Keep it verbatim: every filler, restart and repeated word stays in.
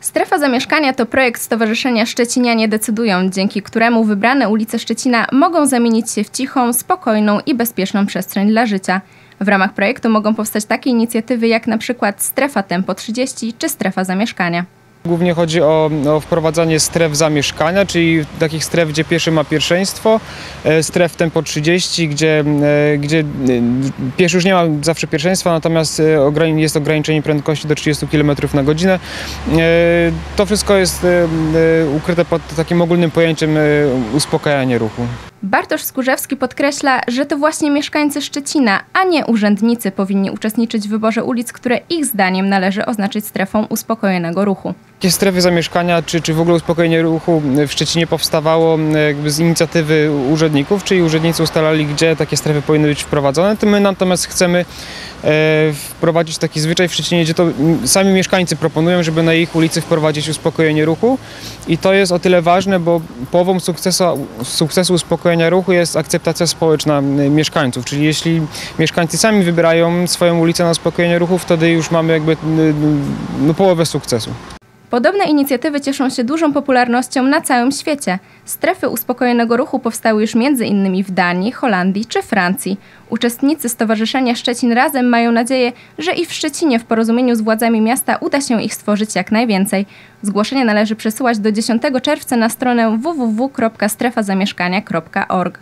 Strefa Zamieszkania to projekt Stowarzyszenia Szczecinianie Decydują, dzięki któremu wybrane ulice Szczecina mogą zamienić się w cichą, spokojną i bezpieczną przestrzeń dla życia. W ramach projektu mogą powstać takie inicjatywy jak na przykład Strefa Tempo trzydzieści czy Strefa Zamieszkania. Głównie chodzi o, o wprowadzanie stref zamieszkania, czyli takich stref, gdzie pieszy ma pierwszeństwo, stref tempo trzydzieści, gdzie, gdzie pieszy już nie ma zawsze pierwszeństwa, natomiast jest ograniczenie prędkości do trzydziestu kilometrów na godzinę. To wszystko jest ukryte pod takim ogólnym pojęciem uspokajania ruchu. Bartosz Skórzewski podkreśla, że to właśnie mieszkańcy Szczecina, a nie urzędnicy powinni uczestniczyć w wyborze ulic, które ich zdaniem należy oznaczyć strefą uspokojonego ruchu. Takie strefy zamieszkania czy, czy w ogóle uspokojenie ruchu w Szczecinie powstawało jakby z inicjatywy urzędników, czyli urzędnicy ustalali, gdzie takie strefy powinny być wprowadzone. My natomiast chcemy wprowadzić taki zwyczaj w Szczecinie, gdzie to sami mieszkańcy proponują, żeby na ich ulicy wprowadzić uspokojenie ruchu. I to jest o tyle ważne, bo połową sukcesu, sukcesu uspokojenia ruchu jest akceptacja społeczna mieszkańców. Czyli jeśli mieszkańcy sami wybierają swoją ulicę na uspokojenie ruchu, wtedy już mamy jakby no, połowę sukcesu. Podobne inicjatywy cieszą się dużą popularnością na całym świecie. Strefy uspokojonego ruchu powstały już między innymi w Danii, Holandii czy Francji. Uczestnicy Stowarzyszenia Szczecin Razem mają nadzieję, że i w Szczecinie w porozumieniu z władzami miasta uda się ich stworzyć jak najwięcej. Zgłoszenia należy przesyłać do dziesiątego czerwca na stronę w w w kropka strefa zamieszkania kropka org.